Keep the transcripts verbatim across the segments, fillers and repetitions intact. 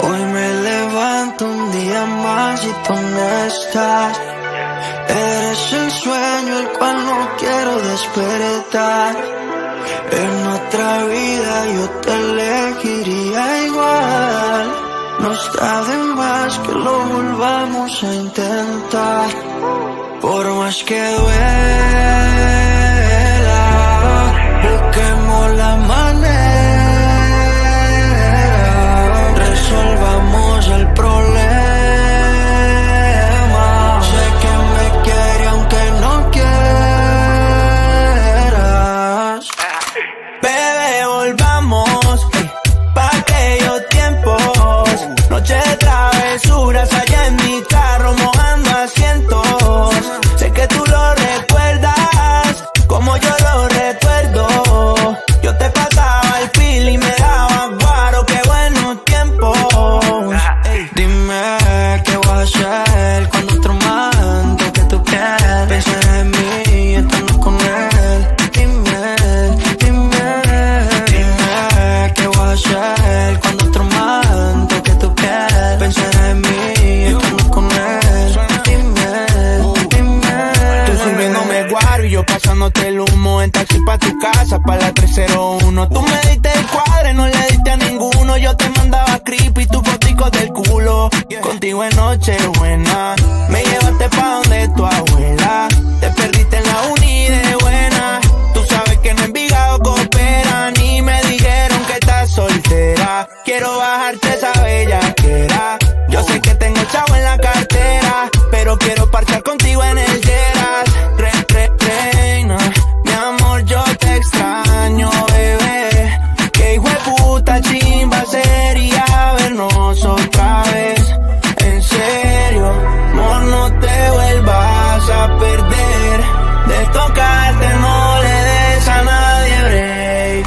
Hoy me levanto un día más y tú no estás. Eres el sueño el cual no quiero despertar. En otra vida yo te elegiría igual. No está de más que lo volvamos a intentar. Por más que duela, busquemos la manera, resolvamos el problema. Sé que me quiere aunque no quieras. Bebé, volvamos pa' aquellos tiempos. Noche de travesuras allá en mi carro mojando asientos. Sé que tú lo recuerdas como yo lo recuerdo. Yo te pasaba el feel y me daba guaro, qué buenos tiempos. Ey, dime qué voy a hacer cuando otro man toque tu piel. Piensas en mí estando con él. Dime, dime, dime qué voy a hacer cuando otro man toque tu piel. Piensas en mí estando con él. Dime, dime. Tú subiéndome guaro y yo pasándote el humo en taxi pa' tu casa, pa' la tres cero uno. Tú me diste el cuadre, no le diste a ninguno. Yo te mandaba creepy, tu fotico del culo. Contigo en noche buena, me llevaste pa' donde tu abuela. Te perdiste en la uni de buena. Tú sabes que en Envigado cooperan y me dijeron que estás soltera. Quiero bajarte esa bellaquera. Yo sé que tengo chavo en la cartera, pero quiero parchar contigo en el Geras. Re, re, reina, mi amor, yo te extraño, bebé. Que hijo de puta chimba sería vernos otra vez. En serio, amor, no te vuelvas a perder. De tocarte no le des a nadie break.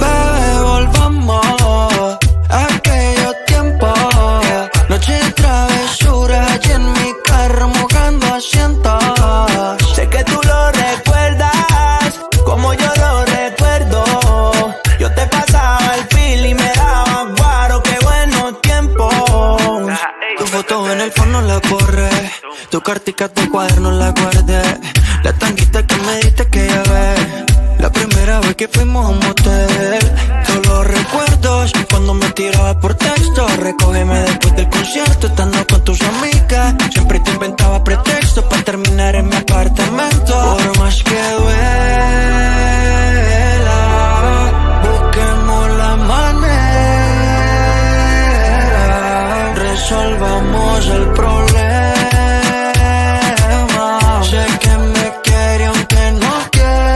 Bebé, volvamos a aquellos tiempos. Noche de travesura y en mi carro mojando asientos. Sé que tú lo recuerdas como yo lo recuerdo. Yo te pasaba el feel y me daba guaro, qué buenos tiempos. Tu foto en el fondo la borré, tu cartica, tu cuaderno la guardé. La tanguita que me diste que ya ve, la primera vez que fuimos a un motel. Todos los recuerdos cuando me tiraba por texto. Recógeme después del concierto estando con tus amigas. Siempre te inventaba pretextos para terminar en mi apartamento. Por más que duela, busquemos la manera, resolvamos el problema. Sé que me quiere aunque no quiera.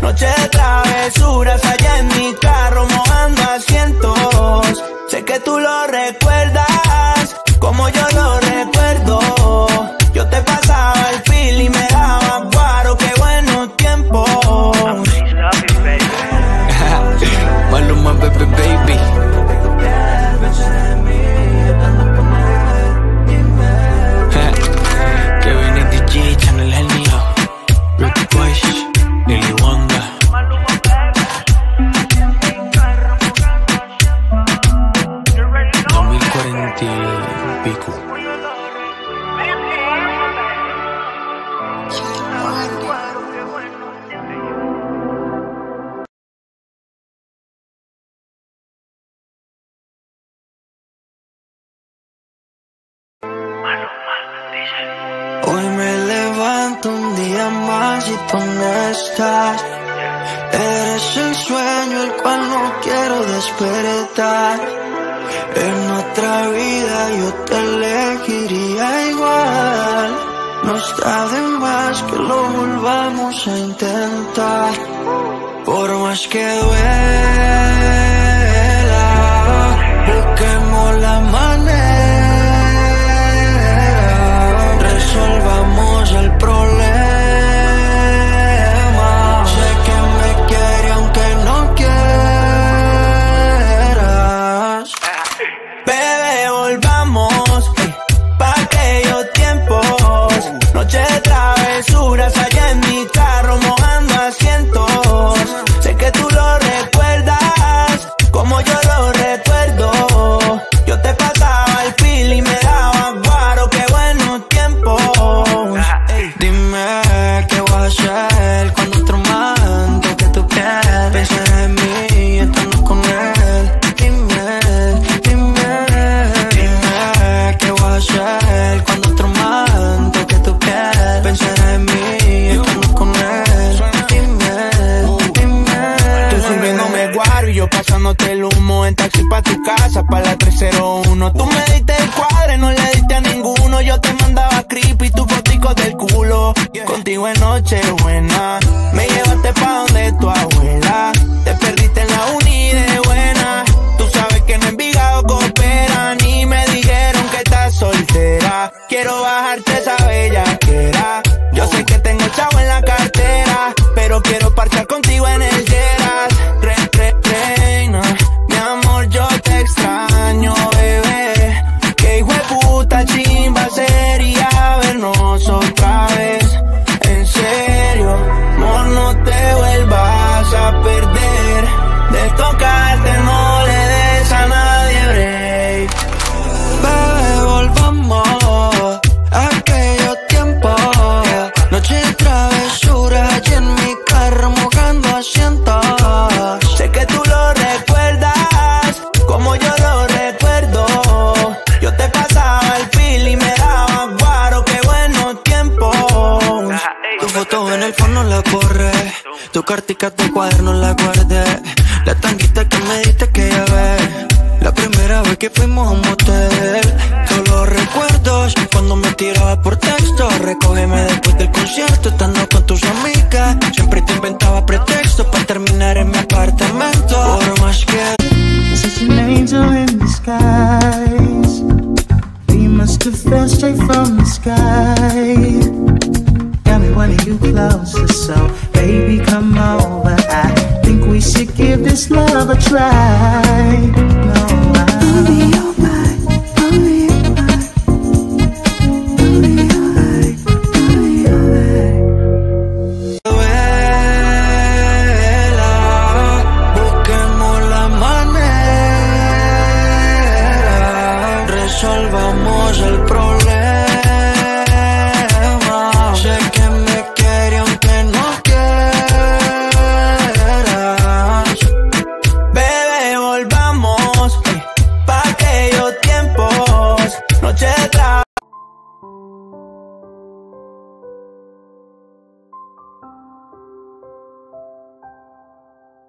Noche de travesuras allá en mi carro mojando asientos. Sé que tú lo recuerdas como yo lo recuerdo. Yo te pasaba el feel y me daba guaro, qué buenos tiempos. Maluma, baby, baby. Kevin y D J, Channel el mío. Rick Boyce, Lily Wanda. Hoy me levanto un día más y tú no estás. Eres el sueño el cual no quiero despertar. En otra vida yo te elegiría igual. No está de más que lo volvamos a intentar. Por más que duela, busquemos la manera, resolvamos el problema. Sé que me quiere aunque no quieras. Bebé, volvamos pa' aquellos tiempos. Noche de trucos del culo. Contigo en noche buena, me llevaste pa' donde tu abuela. Te perdiste en la uni de buena. Tú sabes que en Envigado cooperan y me dijeron que estás soltera. Quiero bajarte esa bellaquera. Yo sé que tengo chavo en la cartera, pero quiero parchar contigo en el Geras. Re, re, reina, mi amor, yo te extraño, bebé. Que hijo de puta chimba sería vernos otra vez. En serio, amor, no te vuelvas a perder. De tocarte no le des a nadie break. Bebé, volvamos a aquellos tiempos. Noche de travesura y en mi carro mojando asientos. Sé que tú lo recuerdas como yo lo recuerdo. Yo te pasaba el feel y me daba guaro, qué buenos tiempos. Tu foto en el fondo la corre, tu cartica, tu cuaderno la guardé. La tanguita que me diste que llevé, la primera vez que fuimos a un motel. Los recuerdos cuando me tiraba por texto. Recógeme después del concierto, estando con tus amigas. Siempre te inventaba pretextos para terminar en mi apartamento. Por más que such an angel in disguise. We must have fell straight from the sky. Tell me when are you closer, so baby come over. I think we should give this love a try. No, I resolvamos el problema. Sé que me quiere aunque no quieras. Bebé, volvamos eh, pa' aquellos tiempos. Noche de tra... allá en mi carro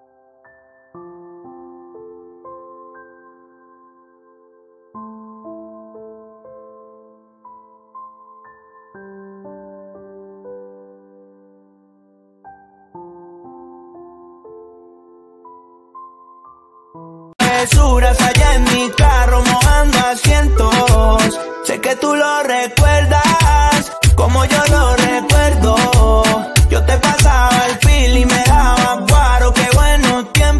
mojando asientos. Sé que tú lo recuerdas como yo lo recuerdo. Yo te pasaba el feel y me daba guaro, qué buenos tiempos.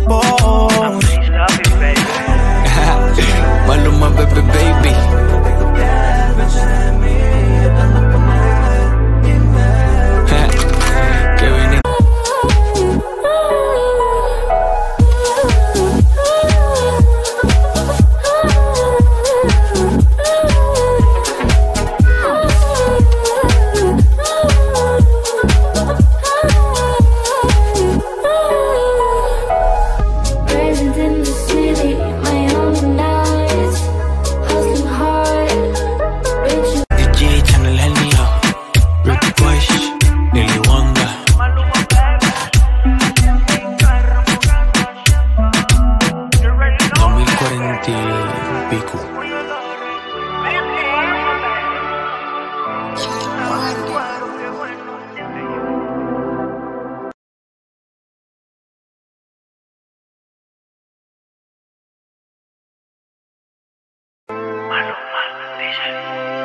Maluma, baby, baby.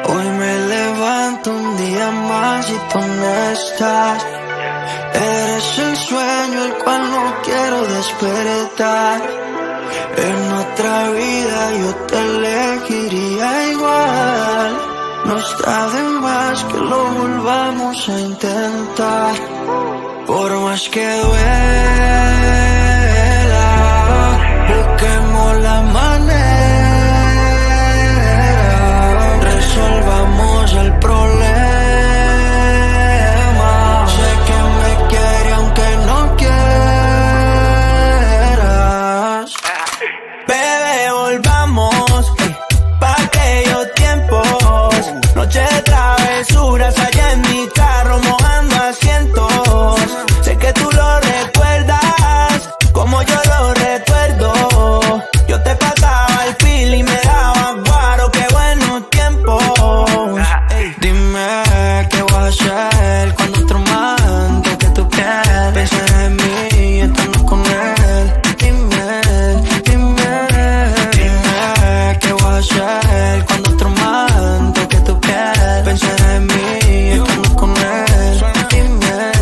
Hoy me levanto un día más y tú no estás. Eres el sueño el cual no quiero despertar. En otra vida yo te elegiría igual. No está de más que lo volvamos a intentar. Por más que duela, busquemos la manera. Resolvamos el problema. Sé que me quiere aunque no quieras. Bebé, volvamos eh, pa' aquellos tiempos. Noche de travesuras allá en mi carro mojando asientos. Sé que tú lo recuerdas hacer con otro man de que tú quieres. Pensar en mí, estando con él. Dime, dime, dime qué voy a hacer con otro man de que tú quieres. Pensar en mí, estando con él. Dime,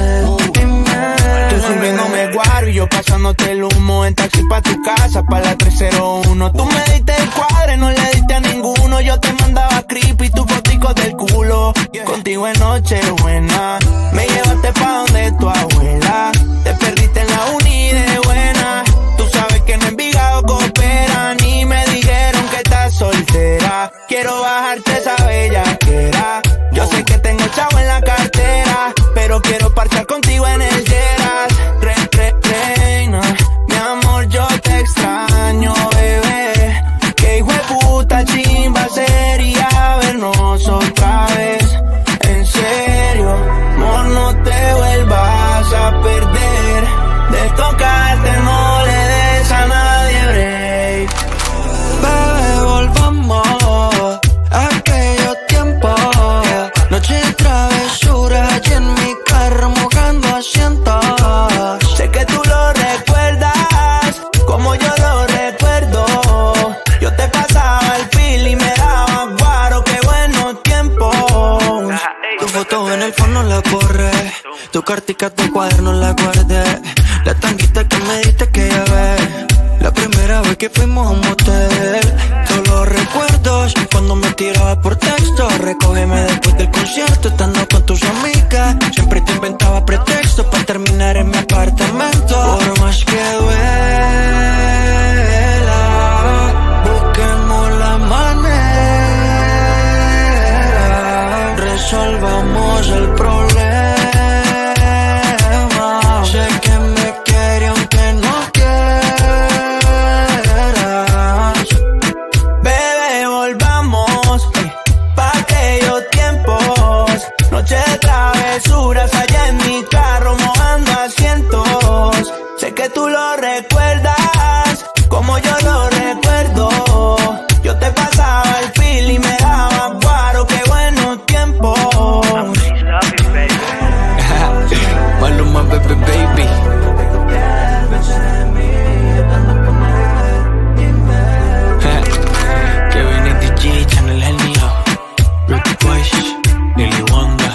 dime. Tú subiéndome guaro y yo pasándote el humo en taxi pa' tu casa, pa' la tres cero uno. Tú me diste el cuadre, no le diste a ninguno. Yo te mandaba creepy, tu fotico del culo. Contigo en Nochebuena me llevaste pa' donde tu abuela. Te perdiste en la uni de buena. Tú sabes que en Envigado cooperan y me dijeron que estás soltera. Quiero bajarte esa bellaquera. Yo sé que tengo chavo en la cartera, pero quiero parchar contigo en el Yeras. Re, re, reina, mi amor, yo te extraño, bebé. Que hijo de puta chimba sería vernos otra vez. A perder, de tocarte no le des a nadie break. Bebé, volvamos a aquellos tiempos. Noche de travesura y en mi carro mojando asientos. Sé que tú lo recuerdas como yo lo recuerdo. Yo te pasaba el feel y me daba guaro, qué buenos tiempos. Tu foto en el fondo la borré. Tu cartica, tu cuaderno la guardé. La tanguita que me diste que ya ve. La primera vez que fuimos a un motel. Todos los recuerdos cuando me tiraba por texto. Recógeme después del concierto estando con tus amigas. Siempre te inventaba pretextos para terminar en mi apartamento. Por más que duela, busquemos la manera. Resolvamos el problema. Allá en mi carro mojando asientos. Sé que tú lo recuerdas como yo lo recuerdo. Yo te pasaba el feel y me daba guaro, qué buenos tiempos. Maluma, baby, baby. Kevin es D J, Channel es el mío. Rick Bush, Nelly Wanda.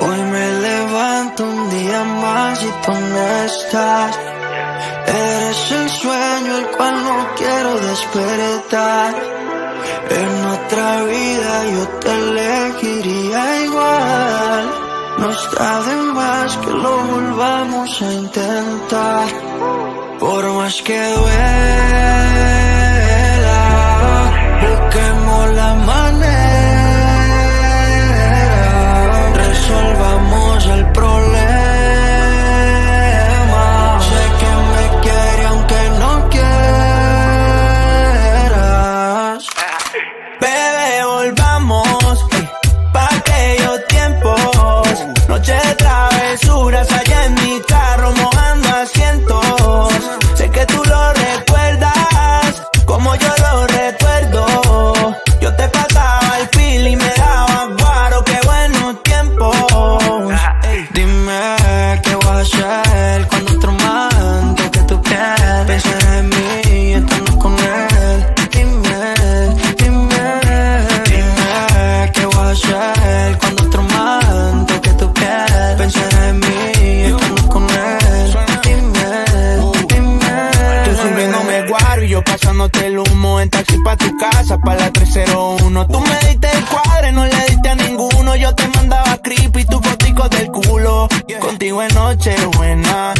Hoy me levanto un día más y tú no estás. Eres el sueño el cual no quiero despertar. En otra vida yo te elegiría igual. No está de más que lo volvamos a intentar. Por más que duela, busquemos la manera. Resolvamos el problema. Sé que me quiere aunque no quieras. Bebé, volvamos eh, pa' aquellos tiempos. Noche de travesuras allá en mi carro mojando asientos. Sé que tú lo recuerdas como yo lo recuerdo. Yo te pasaba el feel y me daba guaro, qué buenos tiempos. Ey, dime qué voy a hacer cuando otro man de que tú quieres. Pensar en mí estando con él. Dime, dime, dime qué voy a hacer cuando otro man de que tú quieres. Pensar en mí estando con él. Dime, dime. Tú subiéndome guaro y yo pasándote el humo en taxi pa' tu casa, pa' la tres cero uno. Tú me diste el cuadre, no le diste a ninguno. Yo te mandaba creepy, tu fotico del culo. Contigo en Nochebuena